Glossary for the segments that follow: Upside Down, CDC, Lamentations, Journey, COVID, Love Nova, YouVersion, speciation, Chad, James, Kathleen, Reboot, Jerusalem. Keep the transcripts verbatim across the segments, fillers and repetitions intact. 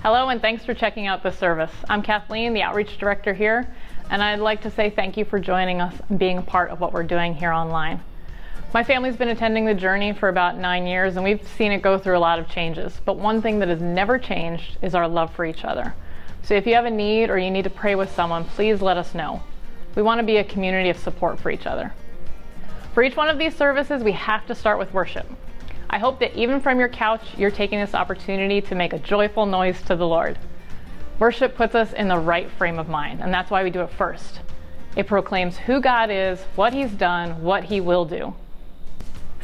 Hello, and thanks for checking out this service. I'm Kathleen, the Outreach Director here, and I'd like to say thank you for joining us and being a part of what we're doing here online. My family's been attending the Journey for about nine years, and we've seen it go through a lot of changes, but one thing that has never changed is our love for each other. So if you have a need or you need to pray with someone, please let us know. We want to be a community of support for each other. For each one of these services, we have to start with worship. I hope that even from your couch, you're taking this opportunity to make a joyful noise to the Lord. Worship puts us in the right frame of mind, and that's why we do it first. It proclaims who God is, what He's done, what He will do.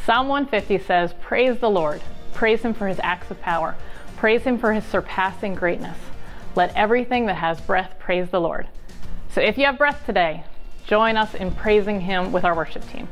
Psalm one fifty says, "Praise the Lord, praise Him for His acts of power, praise Him for His surpassing greatness. Let everything that has breath praise the Lord." So if you have breath today, join us in praising Him with our worship team.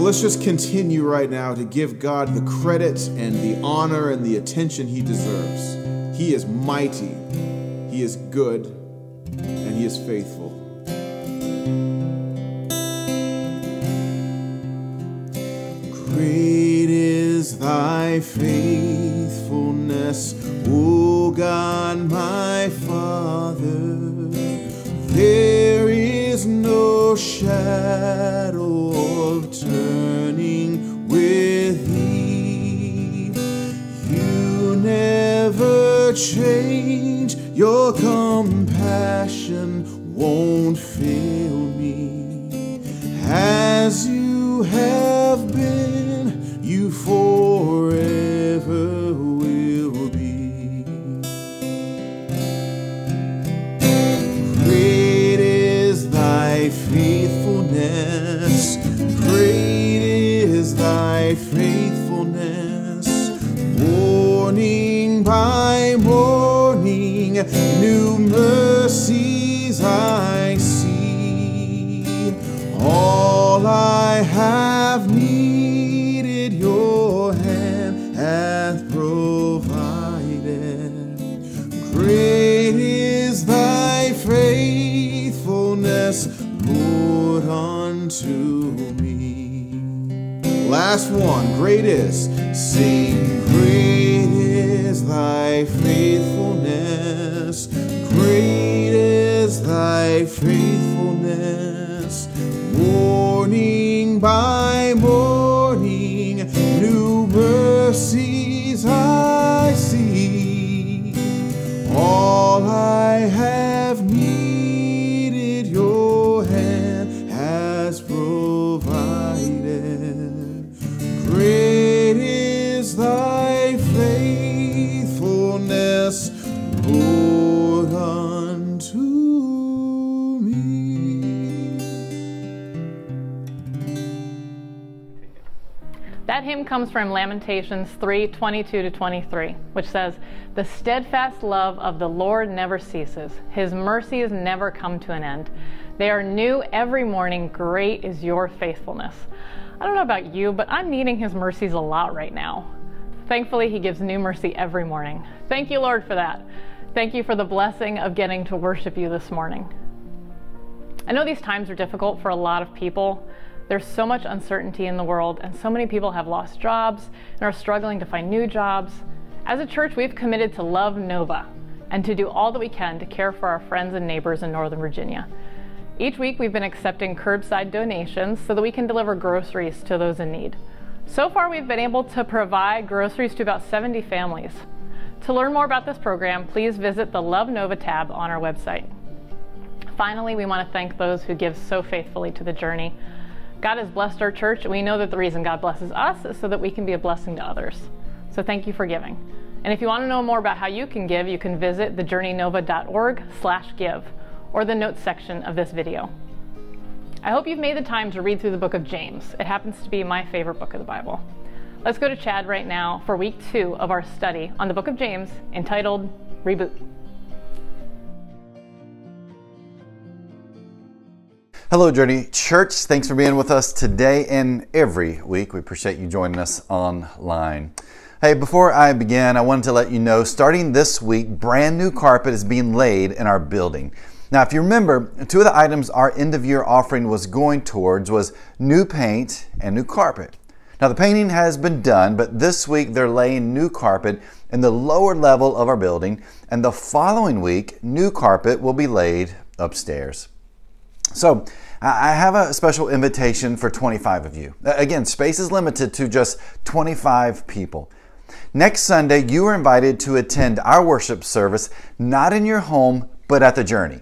Let's just continue right now to give God the credit and the honor and the attention He deserves. He is mighty, He is good, and He is faithful. Great is thy faithfulness, O God, my Father. There is no shadow of turning. change, your compassion won't fail me. As you have been, you forever will be. Great is thy faithfulness, great is thy faithfulness, morning by morning, new mercies I see. All I have needed, your hand hath provided. Great is thy faithfulness, Lord, unto me. Last one, great is, sing, great is thy faithfulness, great is thy faithfulness, morning by morning, new mercies I see. All I have needed, your hand has provided. Great is thy faithfulness, Lord, unto me. That hymn comes from Lamentations three, twenty-two to twenty-three, which says, "The steadfast love of the Lord never ceases. His mercies never come to an end. They are new every morning. Great is your faithfulness." I don't know about you, but I'm needing his mercies a lot right now. Thankfully, he gives new mercy every morning. Thank you, Lord, for that. Thank you for the blessing of getting to worship you this morning. I know these times are difficult for a lot of people. There's so much uncertainty in the world, and so many people have lost jobs and are struggling to find new jobs. As a church, we've committed to Love Nova and to do all that we can to care for our friends and neighbors in Northern Virginia. Each week, we've been accepting curbside donations so that we can deliver groceries to those in need. So far, we've been able to provide groceries to about seventy families. To learn more about this program, please visit the Love Nova tab on our website. Finally, we want to thank those who give so faithfully to the Journey. God has blessed our church, and we know that the reason God blesses us is so that we can be a blessing to others. So thank you for giving. And if you want to know more about how you can give, you can visit the journey nova dot org slash give or the notes section of this video. I hope you've made the time to read through the book of James. It happens to be my favorite book of the Bible. Let's go to Chad right now for week two of our study on the book of James, entitled Reboot. Hello, Journey Church. Thanks for being with us today and every week. We appreciate you joining us online. Hey, before I begin, I wanted to let you know, starting this week, brand new carpet is being laid in our building. Now, if you remember, two of the items our end-of-year offering was going towards was new paint and new carpet. Now, the painting has been done, but this week they're laying new carpet in the lower level of our building, and the following week, new carpet will be laid upstairs. So, I have a special invitation for twenty-five of you. Again, space is limited to just twenty-five people. Next Sunday, you are invited to attend our worship service, not in your home, but at the Journey.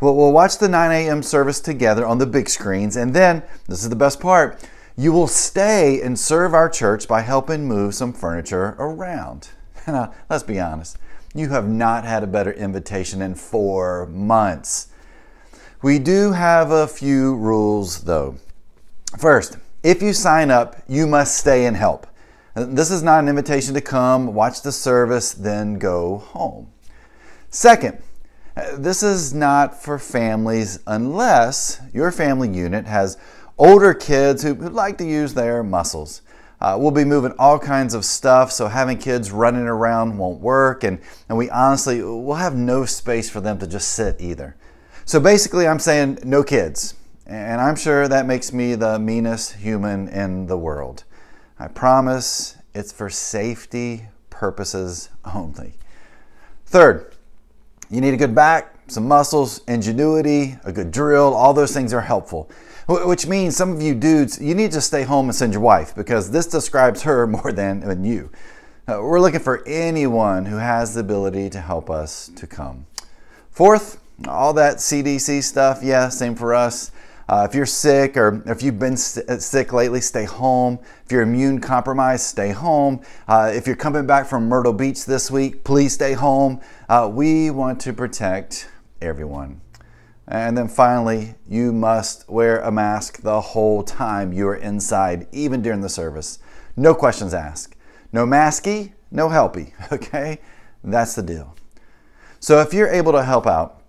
We'll watch the nine a m service together on the big screens, and then, this is the best part, you will stay and serve our church by helping move some furniture around. Now, let's be honest, you have not had a better invitation in four months. We do have a few rules, though. First, if you sign up, you must stay and help. This is not an invitation to come, watch the service, then go home. Second, this is not for families unless your family unit has older kids who like to use their muscles. Uh, we'll be moving all kinds of stuff, so having kids running around won't work, and, and we honestly will have no space for them to just sit either. So basically, I'm saying no kids, and I'm sure that makes me the meanest human in the world. I promise it's for safety purposes only. Third, you need a good back, some muscles, ingenuity, a good drill. All those things are helpful, which means some of you dudes, you need to stay home and send your wife, because this describes her more than you. Uh, we're looking for anyone who has the ability to help us to come. Fourth, all that C D C stuff, yeah, same for us. Uh, if you're sick or if you've been st sick lately, stay home. If you're immune compromised, stay home. Uh, if you're coming back from Myrtle Beach this week, please stay home. Uh, we want to protect everyone. And then finally, you must wear a mask the whole time you're inside, even during the service. No questions asked. No masky, no helpy, okay? That's the deal. So if you're able to help out,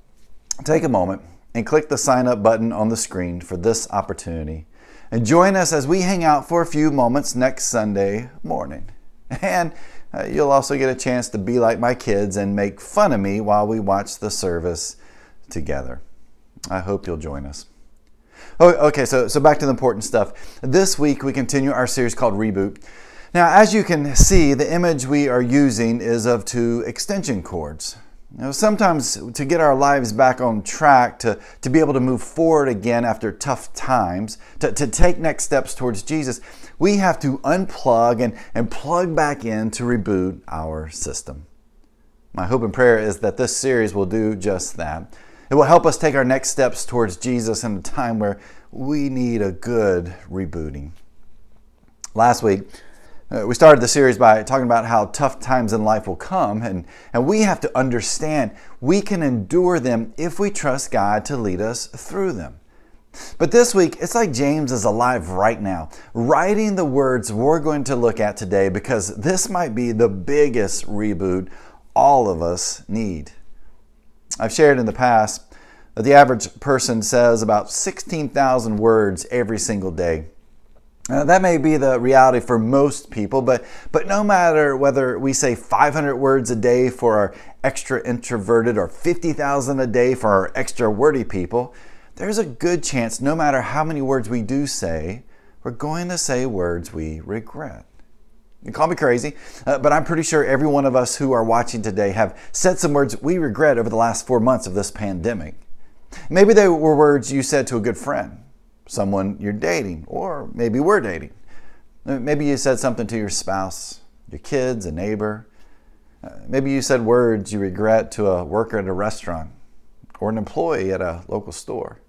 take a moment and click the sign up button on the screen for this opportunity. And join us as we hang out for a few moments next Sunday morning. And uh, you'll also get a chance to be like my kids and make fun of me while we watch the service together. I hope you'll join us. Oh, okay, so, so back to the important stuff. This week we continue our series called Reboot. Now, as you can see, the image we are using is of two extension cords. You know, sometimes to get our lives back on track, to, to be able to move forward again after tough times, to, to take next steps towards Jesus, we have to unplug and, and plug back in to reboot our system. My hope and prayer is that this series will do just that. It will help us take our next steps towards Jesus in a time where we need a good rebooting. Last week, Uh, we started the series by talking about how tough times in life will come, and, and we have to understand we can endure them if we trust God to lead us through them. But this week, it's like James is alive right now, writing the words we're going to look at today, because this might be the biggest reboot all of us need. I've shared in the past that the average person says about sixteen thousand words every single day. Uh, that may be the reality for most people, but, but no matter whether we say five hundred words a day for our extra introverted or fifty thousand a day for our extra wordy people, there's a good chance no matter how many words we do say, we're going to say words we regret. You call me crazy, uh, but I'm pretty sure every one of us who are watching today have said some words we regret over the last four months of this pandemic. Maybe they were words you said to a good friend, someone you're dating, or maybe we're dating. Maybe you said something to your spouse, your kids, a neighbor. Maybe you said words you regret to a worker at a restaurant or an employee at a local store.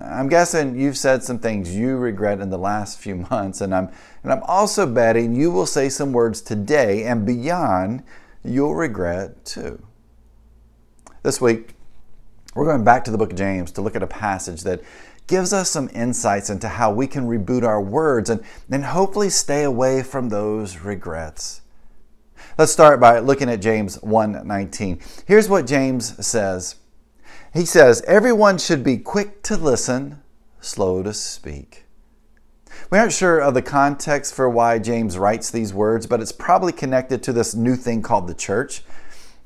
I'm guessing you've said some things you regret in the last few months, and I'm, and I'm also betting you will say some words today and beyond you'll regret too. This week, we're going back to the book of James to look at a passage that gives us some insights into how we can reboot our words and then hopefully stay away from those regrets. Let's start by looking at James one nineteen. Here's what James says. He says, everyone should be quick to listen, slow to speak. We aren't sure of the context for why James writes these words, but it's probably connected to this new thing called the church.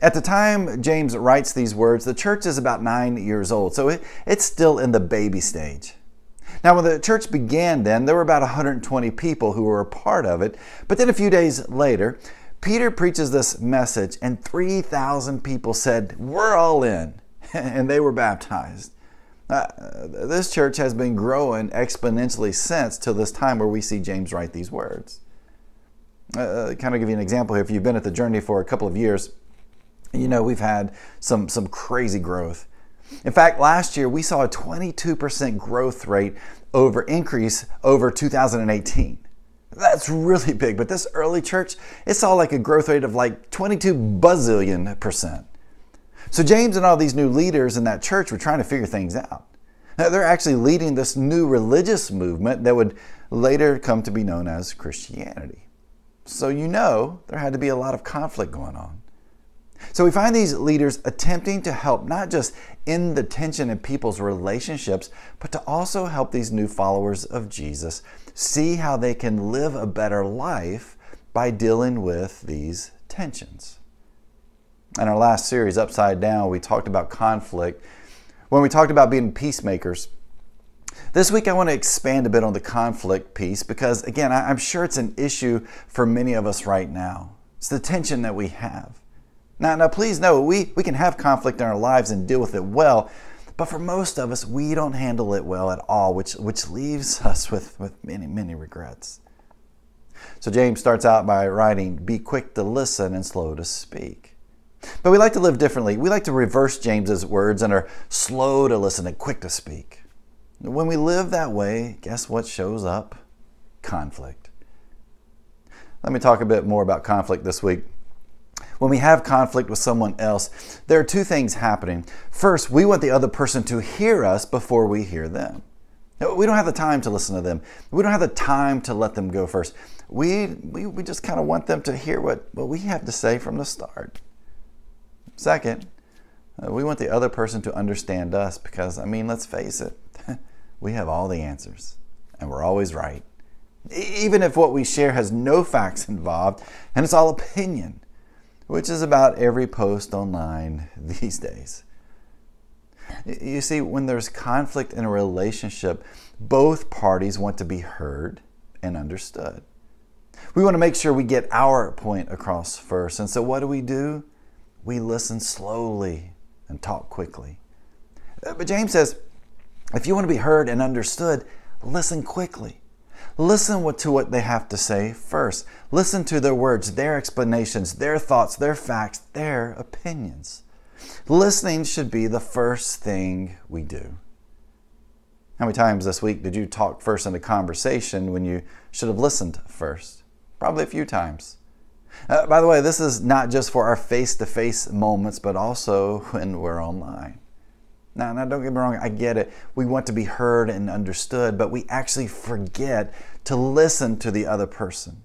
At the time James writes these words, the church is about nine years old, so it, it's still in the baby stage. Now, when the church began then, there were about one hundred twenty people who were a part of it, but then a few days later, Peter preaches this message, and three thousand people said, "We're all in," and they were baptized. Uh, this church has been growing exponentially since till this time where we see James write these words. Uh, kind of give you an example here. If you've been at the Journey for a couple of years, you know, we've had some, some crazy growth. In fact, last year we saw a twenty-two percent growth rate over increase over two thousand eighteen. That's really big, but this early church, it saw like a growth rate of like twenty-two bazillion percent. So James and all these new leaders in that church were trying to figure things out. Now, they're actually leading this new religious movement that would later come to be known as Christianity. So you know there had to be a lot of conflict going on. So we find these leaders attempting to help not just end the tension in people's relationships, but to also help these new followers of Jesus see how they can live a better life by dealing with these tensions. In our last series, Upside Down, we talked about conflict. When we talked about being peacemakers, this week I want to expand a bit on the conflict piece because, again, I'm sure it's an issue for many of us right now. It's the tension that we have. Now, now, please know, we, we can have conflict in our lives and deal with it well, but for most of us, we don't handle it well at all, which, which leaves us with, with many, many regrets. So James starts out by writing, "Be quick to listen and slow to speak." But we like to live differently. We like to reverse James's words and are slow to listen and quick to speak. When we live that way, guess what shows up? Conflict. Let me talk a bit more about conflict this week. When we have conflict with someone else, there are two things happening. First, we want the other person to hear us before we hear them. We don't have the time to listen to them. We don't have the time to let them go first. We, we, we just kind of want them to hear what, what we have to say from the start. Second, we want the other person to understand us because, I mean, let's face it, we have all the answers and we're always right. Even if what we share has no facts involved and it's all opinion, which is about every post online these days. You see, when there's conflict in a relationship, both parties want to be heard and understood. We want to make sure we get our point across first. And so what do we do? We listen slowly and talk quickly. But James says, if you want to be heard and understood, listen quickly. Listen to what they have to say first. Listen to their words, their explanations, their thoughts, their facts, their opinions. Listening should be the first thing we do. How many times this week did you talk first in a conversation when you should have listened first? Probably a few times. Uh, by the way, this is not just for our face-to-face moments, but also when we're online. Now, now, don't get me wrong, I get it. We want to be heard and understood, but we actually forget to listen to the other person.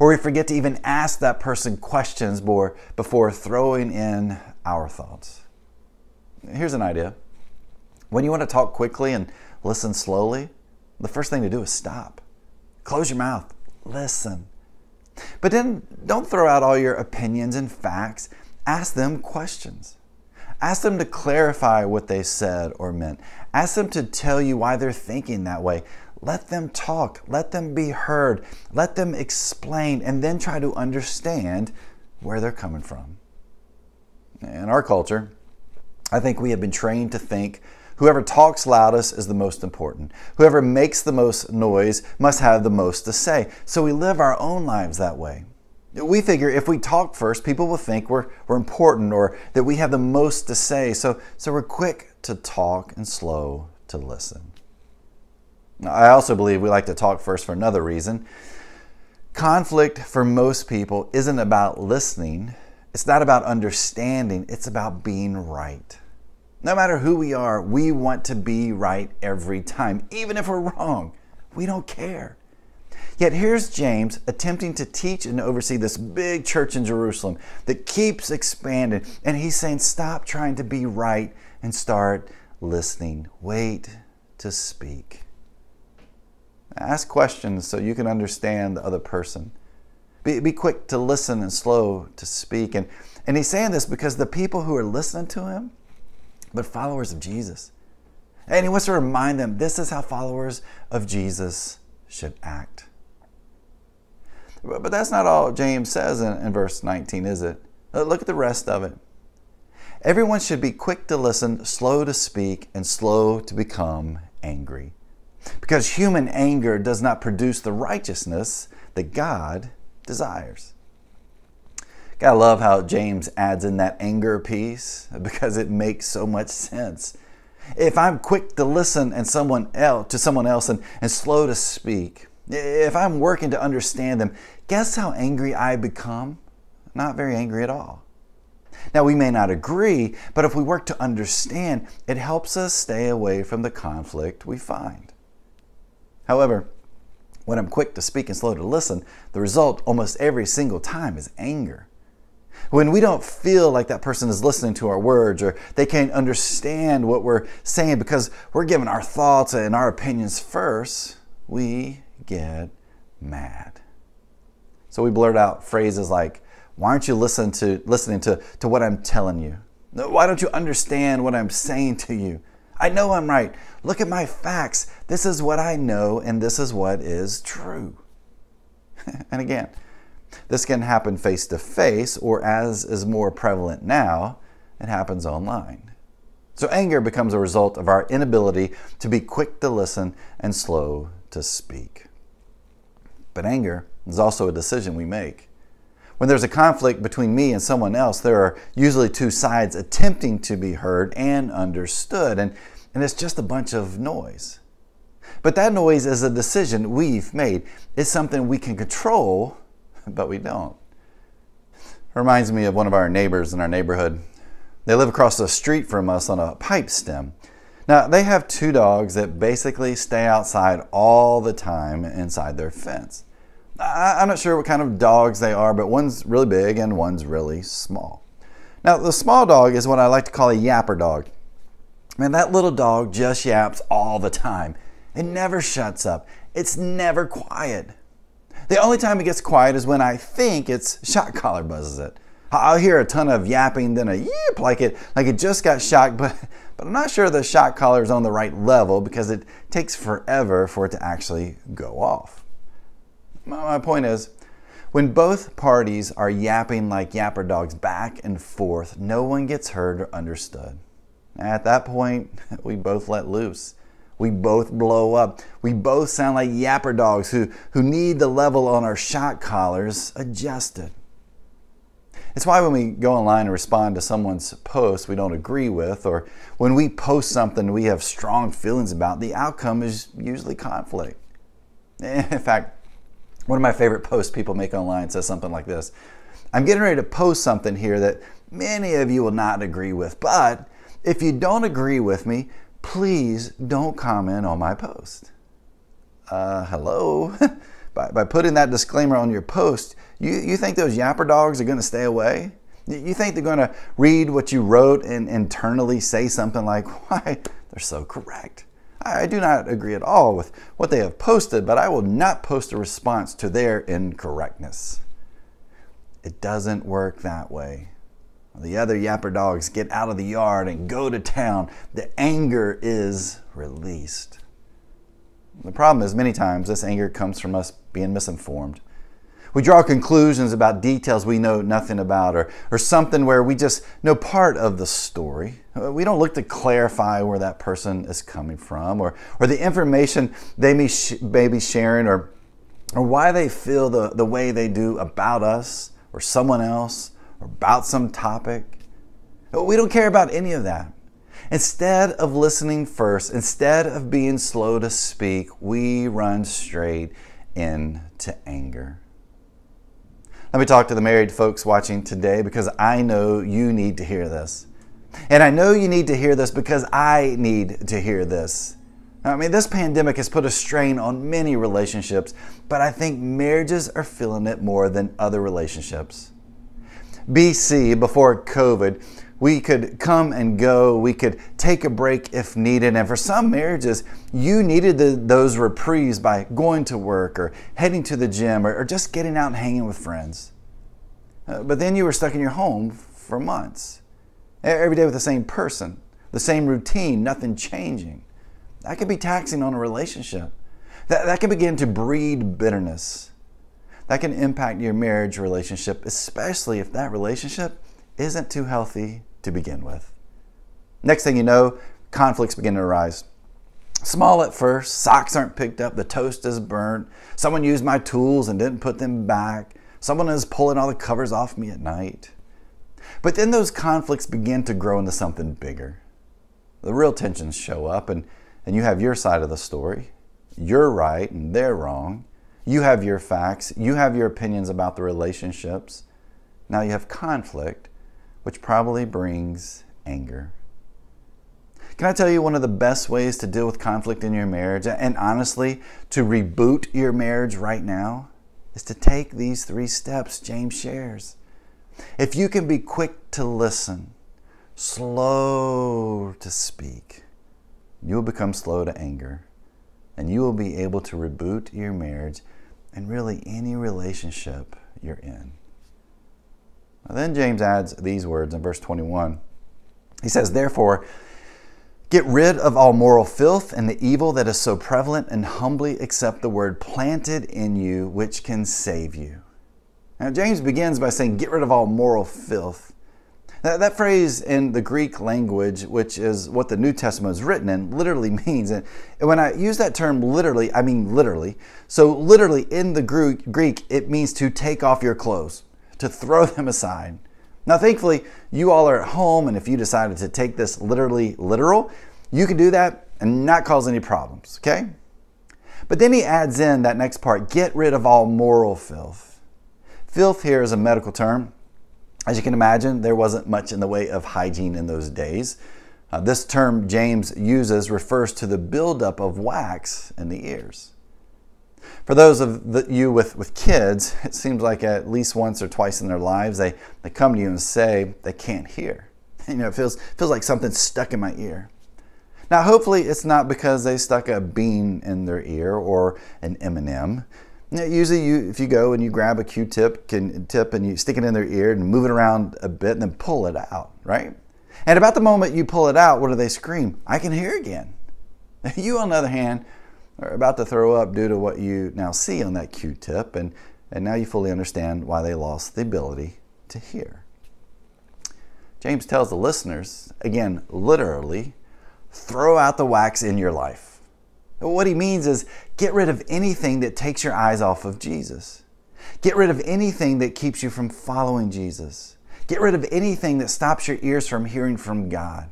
Or we forget to even ask that person questions more before throwing in our thoughts. Here's an idea. When you want to talk quickly and listen slowly, the first thing to do is stop. Close your mouth. Listen. But then don't throw out all your opinions and facts. Ask them questions. Ask them to clarify what they said or meant. Ask them to tell you why they're thinking that way. Let them talk. Let them be heard. Let them explain, and then try to understand where they're coming from. In our culture, I think we have been trained to think whoever talks loudest is the most important. Whoever makes the most noise must have the most to say. So we live our own lives that way. We figure if we talk first, people will think we're, we're important or that we have the most to say. So, so we're quick to talk and slow to listen. Now, I also believe we like to talk first for another reason. Conflict for most people isn't about listening. It's not about understanding. It's about being right. No matter who we are, we want to be right every time. Even if we're wrong, we don't care. Yet here's James attempting to teach and oversee this big church in Jerusalem that keeps expanding. And he's saying, stop trying to be right and start listening. Wait to speak. Ask questions so you can understand the other person. Be, be quick to listen and slow to speak. And, and he's saying this because the people who are listening to him, but followers of Jesus. And he wants to remind them, this is how followers of Jesus should act. But that's not all James says in, in verse nineteen, is it? Look at the rest of it. Everyone should be quick to listen, slow to speak, and slow to become angry. Because human anger does not produce the righteousness that God desires. I love how James adds in that anger piece because it makes so much sense. If I'm quick to listen and someone else, to someone else and, and slow to speak, if I'm working to understand them, guess how angry I become? Not very angry at all. Now, we may not agree, but if we work to understand, it helps us stay away from the conflict we find. However, when I'm quick to speak and slow to listen, the result almost every single time is anger. When we don't feel like that person is listening to our words or they can't understand what we're saying because we're giving our thoughts and our opinions first, we get mad. So we blurt out phrases like, why aren't you listening to, listening to, to what I'm telling you? Why don't you understand what I'm saying to you? I know I'm right. Look at my facts. This is what I know and this is what is true. And again, this can happen face-to-face, or as is more prevalent now, it happens online. So anger becomes a result of our inability to be quick to listen and slow to speak. But anger It's also a decision we make. When there's a conflict between me and someone else, there are usually two sides attempting to be heard and understood, and, and it's just a bunch of noise. But that noise is a decision we've made. It's something we can control, but we don't. It reminds me of one of our neighbors in our neighborhood. They live across the street from us on a pipe stem. Now, they have two dogs that basically stay outside all the time inside their fence. I'm not sure what kind of dogs they are, but one's really big and one's really small. Now, the small dog is what I like to call a yapper dog. Man, that little dog just yaps all the time. It never shuts up. It's never quiet. The only time it gets quiet is when I think its shot collar buzzes it. I'll hear a ton of yapping, then a yip, like it, like it just got shocked, but, but I'm not sure the shot collar is on the right level because it takes forever for it to actually go off. My point is, when both parties are yapping like yapper dogs back and forth, no one gets heard or understood. At that point, we both let loose. We both blow up. We both sound like yapper dogs who, who need the level on our shock collars adjusted. It's why when we go online and respond to someone's post we don't agree with, or when we post something we have strong feelings about, the outcome is usually conflict. In fact, one of my favorite posts people make online says something like this: I'm getting ready to post something here that many of you will not agree with, but if you don't agree with me, please don't comment on my post. Uh, hello? by, by putting that disclaimer on your post, you, you think those yapper dogs are gonna stay away? You think they're gonna read what you wrote and internally say something like, why, they're so correct. I do not agree at all with what they have posted, but I will not post a response to their incorrectness. It doesn't work that way. The other yapper dogs get out of the yard and go to town. The anger is released. The problem is, many times this anger comes from us being misinformed. We draw conclusions about details we know nothing about, or, or something where we just know part of the story. We don't look to clarify where that person is coming from, or, or the information they may, sh may be sharing, or, or why they feel the, the way they do about us, or someone else, or about some topic. We don't care about any of that. Instead of listening first, instead of being slow to speak, we run straight into anger. Let me talk to the married folks watching today, because I know you need to hear this. And I know you need to hear this because I need to hear this. I mean, this pandemic has put a strain on many relationships, but I think marriages are feeling it more than other relationships. B C, before COVID, we could come and go, we could take a break if needed, and for some marriages, you needed the, those reprieves by going to work or heading to the gym or, or just getting out and hanging with friends. Uh, but then you were stuck in your home for months, every day with the same person, the same routine, nothing changing. That could be taxing on a relationship. That, that can begin to breed bitterness. That can impact your marriage relationship, especially if that relationship isn't too healthy to begin with. Next thing you know, conflicts begin to arise. Small at first, socks aren't picked up, the toast is burnt, someone used my tools and didn't put them back, someone is pulling all the covers off me at night. But then those conflicts begin to grow into something bigger. The real tensions show up, and, and you have your side of the story. You're right and they're wrong. You have your facts, you have your opinions about the relationships. Now you have conflict, which probably brings anger. Can I tell you one of the best ways to deal with conflict in your marriage, and honestly, to reboot your marriage right now, is to take these three steps James shares. If you can be quick to listen, slow to speak, you will become slow to anger, and you will be able to reboot your marriage and really any relationship you're in. Then James adds these words in verse twenty-one. He says, therefore, get rid of all moral filth and the evil that is so prevalent, and humbly accept the word planted in you, which can save you. Now James begins by saying, get rid of all moral filth. That, that phrase in the Greek language, which is what the New Testament is written in, literally means, and when I use that term literally, I mean literally. So literally in the Greek, it means to take off your clothes, to throw them aside. Now, thankfully, you all are at home, and if you decided to take this literally literal, you can do that and not cause any problems, okay? But then he adds in that next part, get rid of all moral filth. Filth here is a medical term. As you can imagine, there wasn't much in the way of hygiene in those days. Uh, this term James uses refers to the buildup of wax in the ears. For those of the, you with, with kids, it seems like at least once or twice in their lives, they, they come to you and say they can't hear. You know, it feels, feels like something's stuck in my ear. Now, hopefully it's not because they stuck a bean in their ear or an M and M. Usually, you, if you go and you grab a Q-tip can, tip and you stick it in their ear and move it around a bit and then pull it out, right? And about the moment you pull it out, what do they scream? I can hear again. You, on the other hand, are about to throw up due to what you now see on that Q-tip, and, and now you fully understand why they lost the ability to hear. James tells the listeners, again, literally, throw out the wax in your life. What he means is get rid of anything that takes your eyes off of Jesus. Get rid of anything that keeps you from following Jesus. Get rid of anything that stops your ears from hearing from God.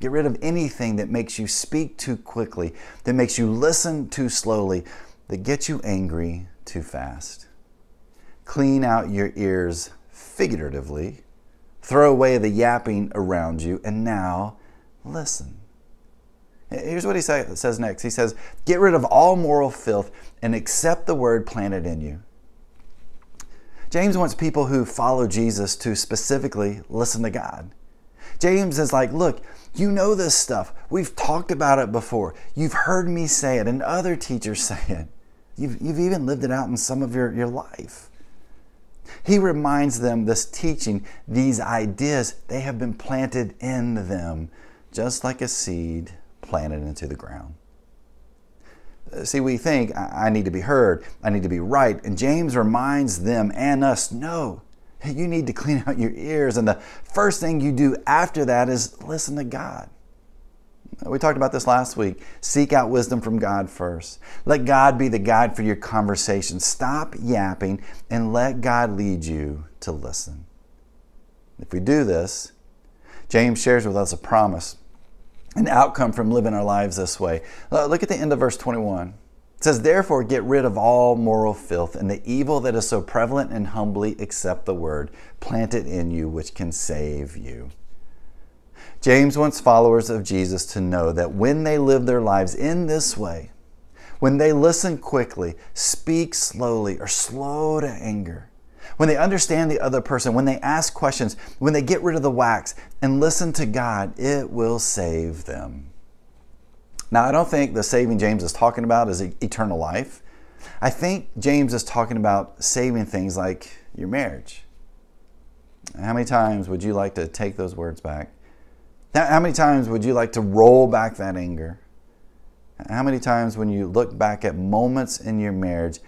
Get rid of anything that makes you speak too quickly, that makes you listen too slowly, that gets you angry too fast. Clean out your ears figuratively. Throw away the yapping around you, and now listen. Here's what he say, says next. He says, get rid of all moral filth and accept the word planted in you. James wants people who follow Jesus to specifically listen to God. James is like, look, you know this stuff. We've talked about it before. You've heard me say it and other teachers say it. You've, you've even lived it out in some of your, your life. He reminds them this teaching, these ideas, they have been planted in them, just like a seed planted into the ground. See, we think, I need to be heard, I need to be right, and James reminds them and us, no, you need to clean out your ears, and the first thing you do after that is listen to God. We talked about this last week. Seek out wisdom from God first. Let God be the guide for your conversation. Stop yapping and let God lead you to listen. If we do this, James shares with us a promise, an outcome from living our lives this way. Look at the end of verse twenty-one. It says, therefore, get rid of all moral filth and the evil that is so prevalent, and humbly accept the word planted in you, which can save you. James wants followers of Jesus to know that when they live their lives in this way, when they listen quickly, speak slowly, or slow to anger, when they understand the other person, when they ask questions, when they get rid of the wax and listen to God, it will save them. Now, I don't think the saving James is talking about is eternal life. I think James is talking about saving things like your marriage. How many times would you like to take those words back? How many times would you like to roll back that anger? How many times when you look back at moments in your marriage,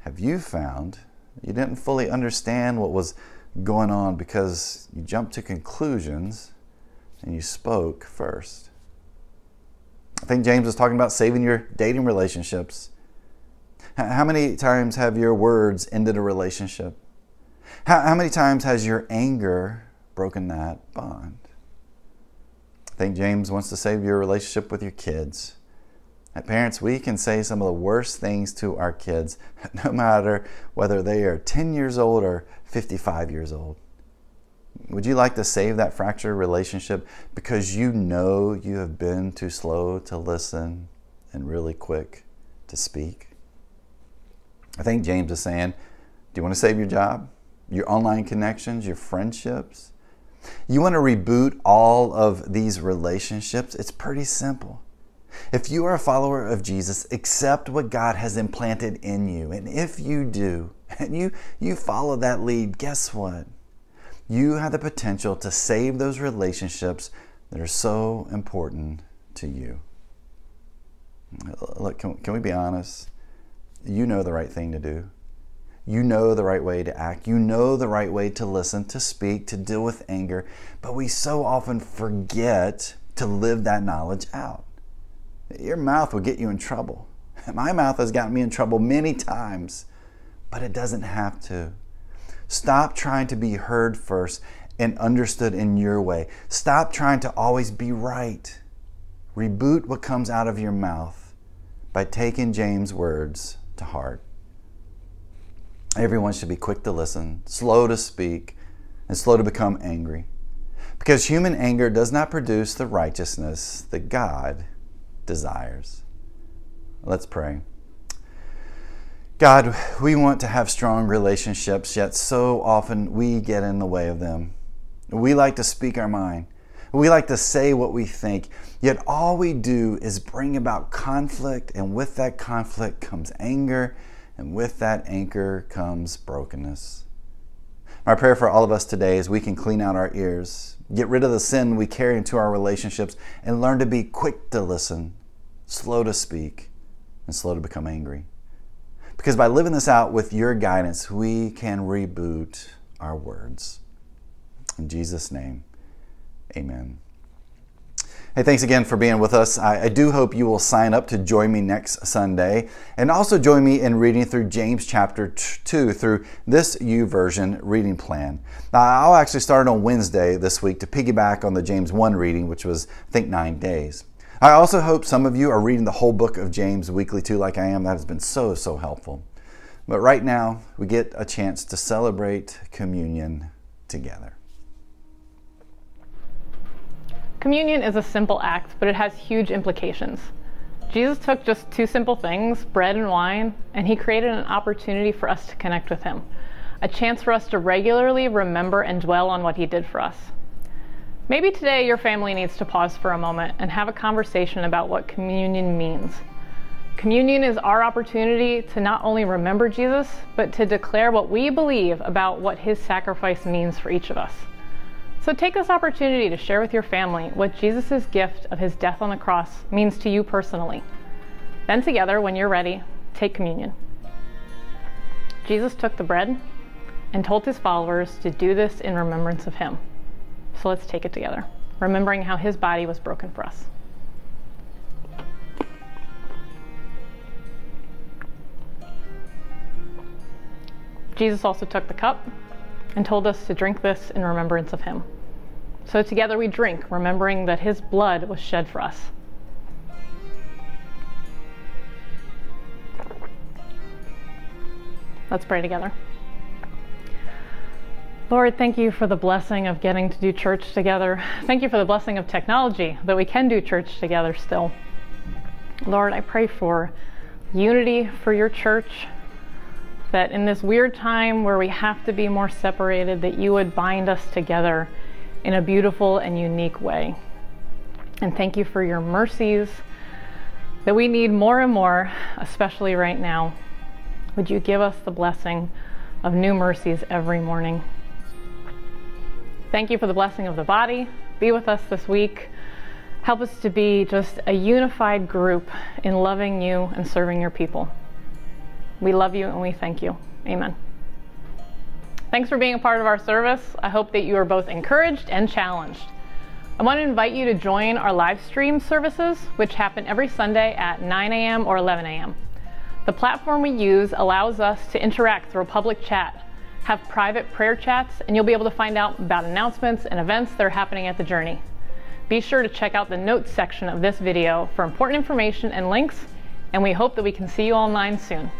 have you found you didn't fully understand what was going on because you jumped to conclusions and you spoke first? I think James is talking about saving your dating relationships. How many times have your words ended a relationship? How, how many times has your anger broken that bond? I think James wants to save your relationship with your kids. And parents, we can say some of the worst things to our kids, no matter whether they are ten years old or fifty-five years old. Would you like to save that fractured relationship because you know you have been too slow to listen and really quick to speak? I think James is saying, do you want to save your job, your online connections, your friendships? You want to reboot all of these relationships? It's pretty simple. If you are a follower of Jesus, accept what God has implanted in you. And if you do, and you, you follow that lead, guess what? You have the potential to save those relationships that are so important to you. Look, can, can we be honest? You know the right thing to do. You know the right way to act. You know the right way to listen, to speak, to deal with anger. But we so often forget to live that knowledge out. Your mouth will get you in trouble. My mouth has gotten me in trouble many times, but it doesn't have to. Stop trying to be heard first and understood in your way. Stop trying to always be right. Reboot what comes out of your mouth by taking James' words to heart. Everyone should be quick to listen, slow to speak, and slow to become angry, because human anger does not produce the righteousness that God desires. Let's pray. God, we want to have strong relationships, yet so often we get in the way of them. We like to speak our mind. We like to say what we think, yet all we do is bring about conflict, and with that conflict comes anger, and with that anger comes brokenness. My prayer for all of us today is we can clean out our ears, get rid of the sin we carry into our relationships, and learn to be quick to listen, slow to speak, and slow to become angry. Because by living this out with your guidance, we can reboot our words. In Jesus' name, amen. Hey, thanks again for being with us. I, I do hope you will sign up to join me next Sunday, and also join me in reading through James chapter two through this YouVersion reading plan. Now, I'll actually start on Wednesday this week to piggyback on the James one reading, which was, I think, nine days. I also hope some of you are reading the whole book of James weekly too, like I am. That has been so, so helpful. But right now, we get a chance to celebrate communion together. Communion is a simple act, but it has huge implications. Jesus took just two simple things, bread and wine, and he created an opportunity for us to connect with him, a chance for us to regularly remember and dwell on what he did for us. Maybe today your family needs to pause for a moment and have a conversation about what communion means. Communion is our opportunity to not only remember Jesus, but to declare what we believe about what his sacrifice means for each of us. So take this opportunity to share with your family what Jesus' gift of his death on the cross means to you personally. Then together, when you're ready, take communion. Jesus took the bread and told his followers to do this in remembrance of him. So let's take it together, remembering how his body was broken for us. Jesus also took the cup and told us to drink this in remembrance of him. So together we drink, remembering that his blood was shed for us. Let's pray together. Lord, thank you for the blessing of getting to do church together. Thank you for the blessing of technology, that we can do church together still. Lord, I pray for unity for your church, that in this weird time where we have to be more separated, that you would bind us together in a beautiful and unique way. And thank you for your mercies that we need more and more, especially right now. Would you give us the blessing of new mercies every morning? Thank you for the blessing of the body. Be with us this week. Help us to be just a unified group in loving you and serving your people. We love you and we thank you. Amen. Thanks for being a part of our service. I hope that you are both encouraged and challenged. I want to invite you to join our live stream services, which happen every Sunday at nine a m or eleven a m The platform we use allows us to interact through public chat, have private prayer chats, and you'll be able to find out about announcements and events that are happening at The Journey. Be sure to check out the notes section of this video for important information and links, and we hope that we can see you online soon.